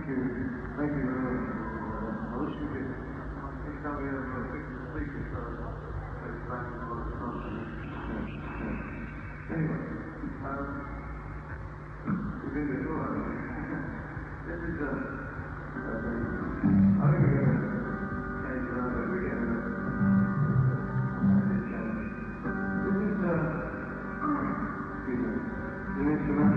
This is an instrument.